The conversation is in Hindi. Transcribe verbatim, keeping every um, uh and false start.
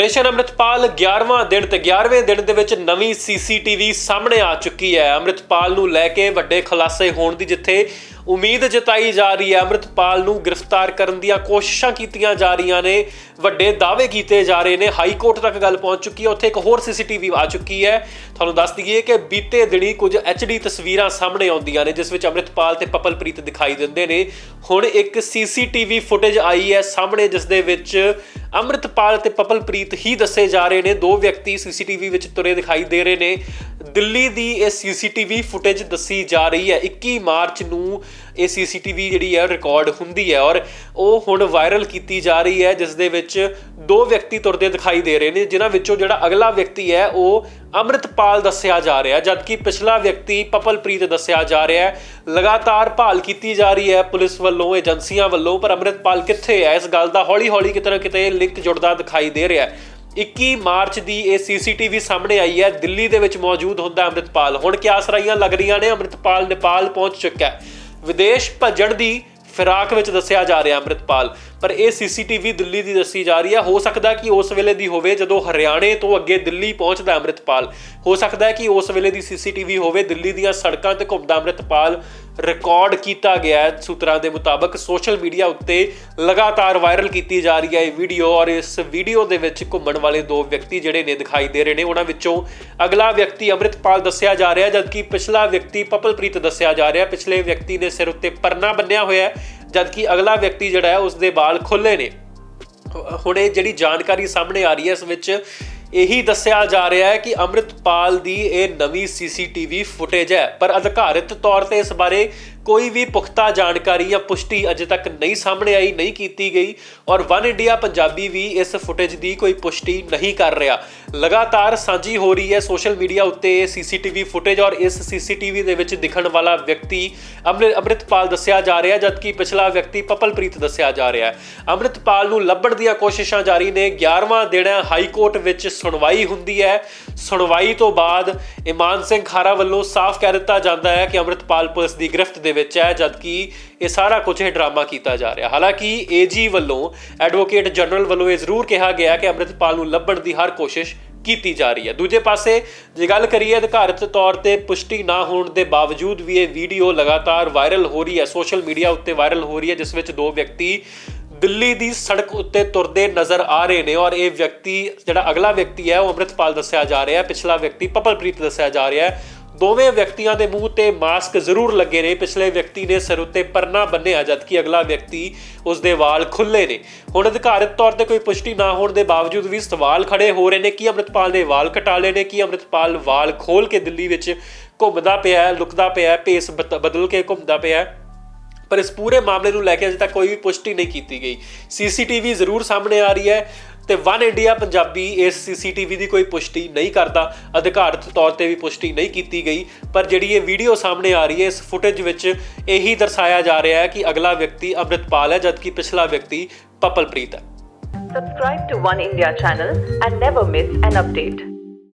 ऑपरेशन अमृतपाल ग्यारहवां दिन ते ग्यारहवें दिन दे विच नवीं सीसीटीवी सामने आ चुकी है। अमृतपाल नूं लैके वड्डे खुलासे होण दी जिथे उम्मीद जताई जा रही है, अमृतपाल नूं गिरफ्तार करन दीआं कोशिशां कीतीआं जा रहीआं ने, वड्डे दावे कीते जा रहे ने, हाई कोर्ट तक गल पहुंच चुकी है। उत्थे इक होर सीसीटीवी आ चुकी है। तुहानूं दस दईए कि बीते दिनी कुछ एच डी तस्वीरां सामने आउंदियां ने जिस विच अमृतपाल ते पपलप्रीत दिखाई दिंदे ने। हुण इक सीसीटीवी फुटेज आई है सामने जिस दे विच अमृतपाल ते पपलप्रीत ही दसे जा रहे ने। दो व्यक्ति सीसीटीवी विच तुरे दिखाई दे रहे ने। दिल्ली दी ये सीसीटीवी फुटेज दसी जा रही है। इक्की मार्च नूं ये सीसीटीवी जिहड़ी है रिकॉर्ड हुंदी है और वह हुण वायरल की जा रही है, जिस दे विच दो व्यक्ति तुरदे दिखाई दे रहे हैं जिन्होंने विचों जिहड़ा अगला व्यक्ति है वह अमृतपाल दस्या जा रहा है, जबकि पिछला व्यक्ति पपलप्रीत दस्या जा रहा है। लगातार भाल की जा रही है पुलिस वालों, एजेंसियां वालों, पर अमृतपाल कित्थे है इस गल का हौली हौली किते ना किते लिंक जुड़दा दिखाई दे रहा है। इक्की मार्च की यह सीसीटीवी सामने आई है। दिल्ली दे विच मौजूद हुंदा अमृतपाल। हुण क्या आसराइयां लग रही ने, अमृतपाल नेपाल पहुंच चुका है, विदेश भजन की फिराक में दसिया जा रहा अमृतपाल। पर यह सीसीटीवी दिल्ली की दसी जा रही है। हो सकता कि उस वेले की होवे जदों हरियाणे तो अगे दिल्ली पहुँचता अमृतपाल। हो सकता है कि उस वेले की सीसीटीवी होवे। दिल्ली दीयां सड़कां ते घूमदा अमृतपाल रिकॉर्ड किया गया है। सूत्रां के मुताबक सोशल मीडिया उत्ते लगातार वायरल की जा रही है ये वीडियो, और इस वीडियो के विच घूमण वाले दो व्यक्ति जिहड़े ने दिखाई दे रहे हैं उन्हां विचों अगला व्यक्ति अमृतपाल दस्या जा रहा है, जबकि पिछला व्यक्ति पपलप्रीत दस्या जा रहा है। पिछले व्यक्ति ने सिर उत्ते परना बन्निया होया है, जबकि अगला व्यक्ति जिहड़ा है उसके बाल खुले ने। हुण ये जिहड़ी जानकारी सामने आ रही है इस विच यही दस्या जा रहा है कि अमृतपाल की यह नवी सीसीटीवी फुटेज है, पर अधिकारित तौर पर इस बारे कोई भी पुख्ता जानकारी या पुष्टि अजे तक नहीं सामने आई, नहीं की गई, और वन इंडिया पंजाबी भी इस फुटेज की कोई पुष्टि नहीं कर रहा। लगातार साझी हो रही है सोशल मीडिया उत्ते सीसीटीवी फुटेज, और इस सीसीटीवी दे विच दिखण वाला व्यक्ति अमृत अमृतपाल दस्या जा रहा है, जबकि पिछला व्यक्ति पपलप्रीत दस्या जा रहा है। अमृतपाल नूं लभण दीआं कोशिशां जारी ने। ग्यारहवां दिन हाई कोर्ट विच सुनवाई हुंदी है। सुनवाई तो बाद ईमान सिंह खारा वालों साफ कह दिता जाता है कि अमृतपाल पुलिस की गिरफ्त दे विच है, जबकि ये सारा कुछ है ड्रामा किया जा रहा। हालांकि ए जी वालों, एडवोकेट जनरल वालों जरूर कहा गया कि अमृतपाल नूं लभण की हर कोशिश की जा रही है। दूजे पासे जे गल करिए अधिकारित तौर पर पुष्टि ना होने के बावजूद भी ये वीडियो लगातार वायरल हो रही है, सोशल मीडिया उत्ते वायरल हो रही है, जिस विच दो व्यक्ति दिल्ली की सड़क उत्ते तुरदे नज़र आ रहे हैं, और ये व्यक्ति जिहड़ा अगला व्यक्ति है वह अमृतपाल दस्या जा रहा है, पिछला व्यक्ति पपलप्रीत दस्या जा रहा है। दोवें व्यक्तियों के मूँह ते मास्क जरूर लगे ने। पिछले व्यक्ति ने सिर उत्ते परना बन्निया, जबकि अगला व्यक्ति उसके वाल खुले ने। हुण अधिकारित तौर पर कोई पुष्टि ना होने के बावजूद भी सवाल खड़े हो रहे हैं कि अमृतपाल ने वाल कटा ले ने, कि अमृतपाल वाल खोल के दिल्ली विच घूमदा पिया है, लुकदा पिया है, भेस बदल के घूमदा पिया है। पर इस पूरे मामले को लैके अजे तक कोई भी पुष्टि नहीं की गई। सीसीटीवी जरूर सामने आ रही है ते वन इंडिया पंजाबी इस सीसीटीवी की कोई पुष्टि नहीं करता, अधिकारित तौर पर भी पुष्टि नहीं की गई। पर जिहड़ी ये वीडियो सामने आ रही है इस फुटेज विच यही दर्शाया जा रहा है कि अगला व्यक्ति अमृतपाल है, जबकि पिछला व्यक्ति पपलप्रीत है। Subscribe to one India channel and never miss an update.